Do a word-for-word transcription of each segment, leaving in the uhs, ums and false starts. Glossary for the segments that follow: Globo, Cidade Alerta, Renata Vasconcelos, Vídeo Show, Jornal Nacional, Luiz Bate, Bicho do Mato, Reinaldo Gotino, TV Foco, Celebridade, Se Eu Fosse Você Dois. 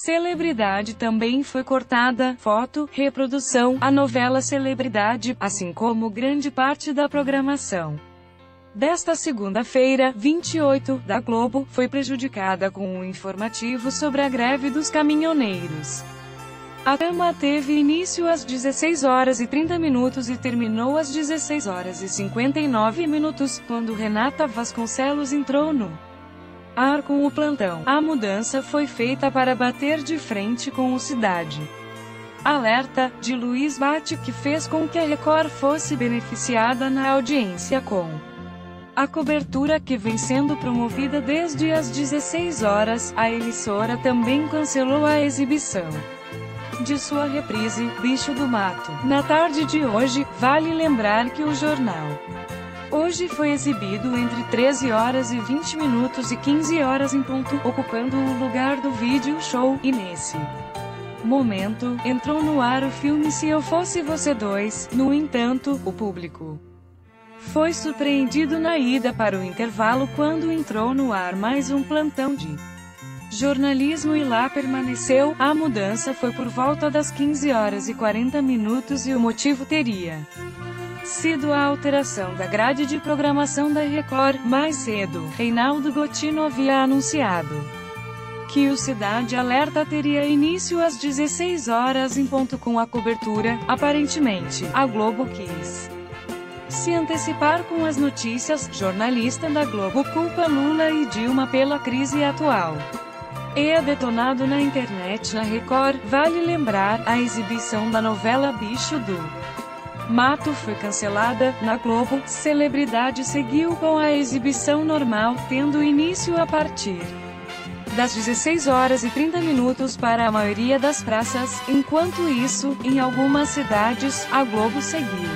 Celebridade também foi cortada, foto, reprodução, a novela Celebridade, assim como grande parte da programação desta segunda-feira, vinte e oito, da Globo, foi prejudicada com um informativo sobre a greve dos caminhoneiros. A trama teve início às dezesseis horas e trinta minutos e terminou às dezesseis horas e cinquenta e nove minutos, quando Renata Vasconcelos entrou no ar com o plantão. A mudança foi feita para bater de frente com o Cidade Alerta, de Luiz Bate, que fez com que a Record fosse beneficiada na audiência com a cobertura que vem sendo promovida desde as dezesseis horas. A emissora também cancelou a exibição de sua reprise, Bicho do Mato, na tarde de hoje. Vale lembrar que o jornal hoje foi exibido entre treze horas e vinte minutos e quinze horas em ponto, ocupando o lugar do Vídeo Show, e nesse momento, entrou no ar o filme Se Eu Fosse Você Dois. No entanto, o público foi surpreendido na ida para o intervalo, quando entrou no ar mais um plantão de jornalismo, e lá permaneceu. A mudança foi por volta das quinze horas e quarenta minutos e o motivo teria sido a alteração da grade de programação da Record. Mais cedo, Reinaldo Gotino havia anunciado que o Cidade Alerta teria início às dezesseis horas em ponto com a cobertura. Aparentemente, a Globo quis se antecipar com as notícias. Jornalista da Globo culpa Lula e Dilma pela crise atual. É detonado na internet. Na Record, vale lembrar, a exibição da novela Bicho do Mato foi cancelada. Na Globo, Celebridade seguiu com a exibição normal, tendo início a partir das dezesseis horas e trinta minutos para a maioria das praças. Enquanto isso, em algumas cidades, a Globo seguiu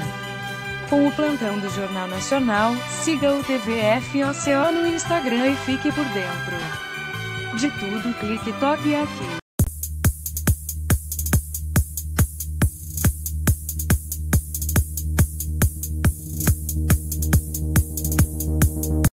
com o plantão do Jornal Nacional. Siga o T V Foco no Instagram e fique por dentro de tudo. Clique e toque aqui.